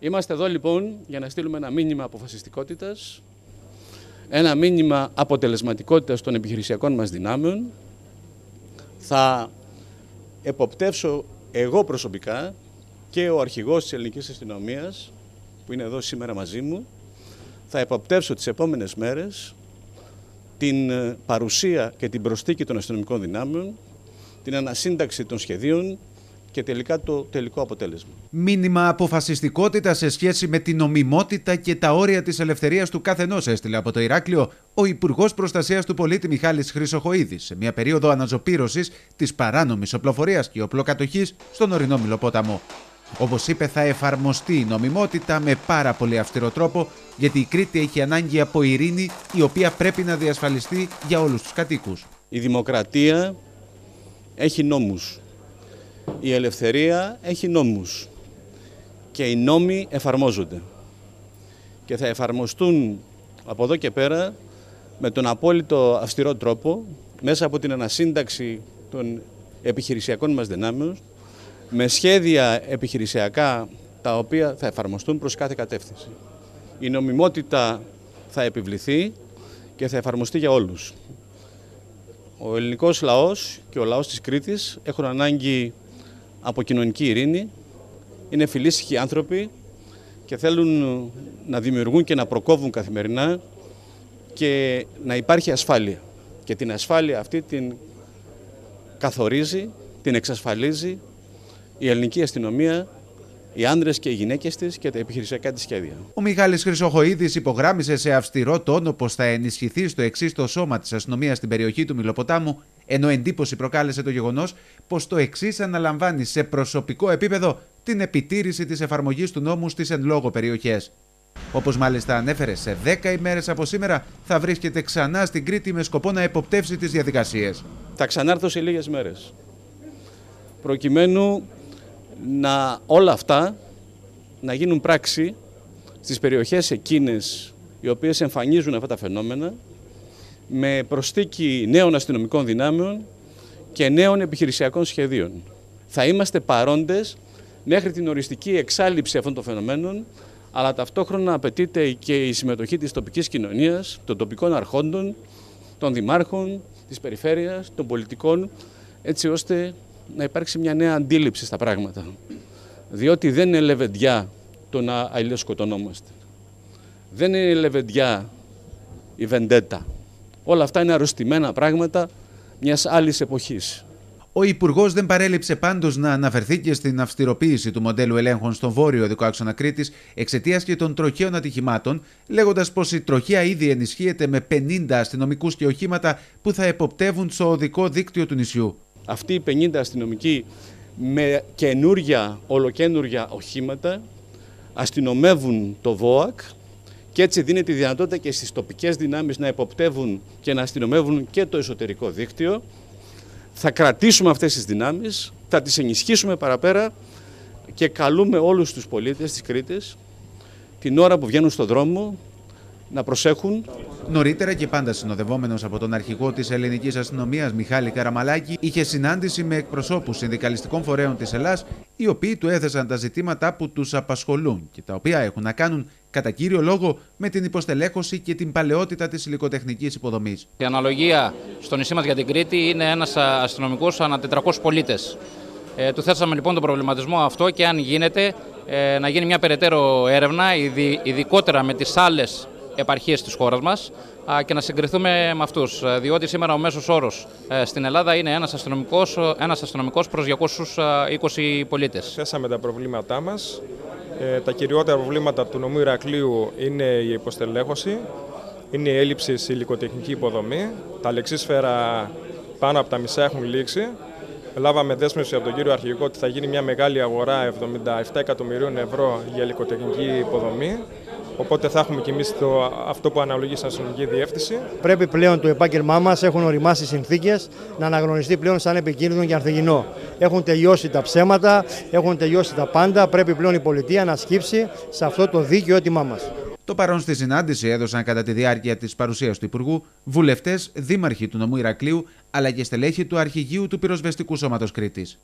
Είμαστε εδώ λοιπόν για να στείλουμε ένα μήνυμα αποφασιστικότητας, ένα μήνυμα αποτελεσματικότητας των επιχειρησιακών μας δυνάμεων. Θα εποπτεύσω εγώ προσωπικά και ο αρχηγός της Ελληνικής Αστυνομίας, που είναι εδώ σήμερα μαζί μου, θα εποπτεύσω τις επόμενες μέρες την παρουσία και την προσθήκη των αστυνομικών δυνάμεων, την ανασύνταξη των σχεδίων και τελικά το τελικό αποτέλεσμα. Μήνυμα αποφασιστικότητα σε σχέση με την νομιμότητα και τα όρια της ελευθερίας του καθενός έστειλε από το Ηράκλειο ο Υπουργός Προστασίας του Πολίτη Μιχάλης Χρυσοχοΐδης σε μια περίοδο αναζωπήρωσης της παράνομης οπλοφορίας και οπλοκατοχής στον ορεινό Μιλοπόταμο. Όπως είπε, θα εφαρμοστεί η νομιμότητα με πάρα πολύ αυστηρό τρόπο, γιατί η Κρήτη έχει ανάγκη από ειρήνη, η οποία πρέπει να διασφαλιστεί για όλους τους κατοίκους. Η δημοκρατία έχει νόμους. Η ελευθερία έχει νόμους. Και οι νόμοι εφαρμόζονται. Και θα εφαρμοστούν από εδώ και πέρα με τον απόλυτο αυστηρό τρόπο, μέσα από την ανασύνταξη των επιχειρησιακών μας δυνάμεων, με σχέδια επιχειρησιακά τα οποία θα εφαρμοστούν προς κάθε κατεύθυνση. Η νομιμότητα θα επιβληθεί και θα εφαρμοστεί για όλους. Ο ελληνικός λαός και ο λαός της Κρήτης έχουν ανάγκη από κοινωνική ειρήνη, είναι φιλήσυχοι άνθρωποι και θέλουν να δημιουργούν και να προκόβουν καθημερινά και να υπάρχει ασφάλεια. Και την ασφάλεια αυτή την καθορίζει, την εξασφαλίζει η ελληνική αστυνομία, οι άντρες και οι γυναίκες της και τα επιχειρησιακά της σχέδια. Ο Μιχάλης Χρυσοχοΐδης υπογράμμισε σε αυστηρό τόνο πως θα ενισχυθεί στο εξής το σώμα της αστυνομίας στην περιοχή του Μιλοποτάμου, ενώ εντύπωση προκάλεσε το γεγονός πως το εξής αναλαμβάνει σε προσωπικό επίπεδο την επιτήρηση της εφαρμογής του νόμου στις εν λόγω περιοχές. Όπως μάλιστα ανέφερε, σε 10 ημέρες από σήμερα θα βρίσκεται ξανά στην Κρήτη με σκοπό να εποπτεύσει τις διαδικασίες. Θα ξανάρθω σε λίγες μέρες, προκειμένου να όλα αυτά να γίνουν πράξη στις περιοχές εκείνες οι οποίες εμφανίζουν αυτά τα φαινόμενα, με προσθήκη νέων αστυνομικών δυνάμεων και νέων επιχειρησιακών σχεδίων. Θα είμαστε παρόντες μέχρι την οριστική εξάλειψη αυτών των φαινομένων, αλλά ταυτόχρονα απαιτείται και η συμμετοχή της τοπικής κοινωνίας, των τοπικών αρχόντων, των δημάρχων, της περιφέρειας, των πολιτικών, έτσι ώστε να υπάρξει μια νέα αντίληψη στα πράγματα. Διότι δεν είναι λεβεντιά το να αλλιώς σκοτωνόμαστε. Δεν είναι λεβεντιά η βεντέτα. Όλα αυτά είναι αρρωστημένα πράγματα μιας άλλης εποχής. Ο Υπουργός δεν παρέλειψε πάντως να αναφερθεί και στην αυστηροποίηση του μοντέλου ελέγχων στον βόρειο οδικό άξονα Κρήτης εξαιτίας και των τροχαίων ατυχημάτων, λέγοντας πως η τροχέα ήδη ενισχύεται με 50 αστυνομικούς και οχήματα που θα εποπτεύουν στο οδικό δίκτυο του νησιού. Αυτοί οι 50 αστυνομικοί με καινούρια, ολοκαινούρια οχήματα αστυνομεύουν το ΒΟΑΚ και έτσι δίνεται η δυνατότητα και στις τοπικές δυνάμεις να εποπτεύουν και να αστυνομεύουν και το εσωτερικό δίκτυο. Θα κρατήσουμε αυτές τις δυνάμεις, θα τις ενισχύσουμε παραπέρα και καλούμε όλους τους πολίτες της Κρήτης την ώρα που βγαίνουν στον δρόμο να προσέχουν. Νωρίτερα και πάντα συνοδευόμενος από τον αρχηγό της Ελληνικής Αστυνομίας Μιχάλη Καραμαλάκη, είχε συνάντηση με εκπροσώπους συνδικαλιστικών φορέων της Ελλάς, οι οποίοι του έθεσαν τα ζητήματα που τους απασχολούν και τα οποία έχουν να κάνουν κατά κύριο λόγο με την υποστελέχωση και την παλαιότητα της υλικοτεχνικής υποδομής. Η αναλογία στο νησί μας για την Κρήτη είναι ένας αστυνομικός ανά 400 πολίτες. Του θέσαμε λοιπόν τον προβληματισμό αυτό και αν γίνεται να γίνει μια περαιτέρω έρευνα, ειδικότερα με τις άλλες επαρχίες της χώρας μας και να συγκριθούμε με αυτούς. Διότι σήμερα ο μέσος όρος στην Ελλάδα είναι ένας αστυνομικός προς 220 πολίτες. Θέσαμε τα προβλήματά μας. Τα κυριότερα προβλήματα του νομού Ηρακλείου είναι η υποστελέχωση, είναι η έλλειψη σε υλικοτεχνική υποδομή. Τα λεξίσφαιρα πάνω από τα μισά έχουν λήξει. Λάβαμε δέσμευση από τον κύριο αρχηγό ότι θα γίνει μια μεγάλη αγορά 77 εκατομμυρίων ευρώ για υλικοτεχνική υποδομή. Οπότε θα έχουμε κι εμείς αυτό που αναλογεί στην αστυνομική διεύθυνση. Πρέπει πλέον το επάγγελμά μας, έχουν οριμάσει συνθήκες, να αναγνωριστεί πλέον σαν επικίνδυνο και ανθυγιεινό. Έχουν τελειώσει τα ψέματα, έχουν τελειώσει τα πάντα. Πρέπει πλέον η πολιτεία να σκύψει σε αυτό το δικαιώτημά μας. Το παρόν στη συνάντηση έδωσαν κατά τη διάρκεια της παρουσίας του Υπουργού βουλευτές, δήμαρχοι του νομού Ηρακλείου αλλά και στελέχοι του Αρχηγείου του Πυροσβεστικού Σώματος Κρήτης.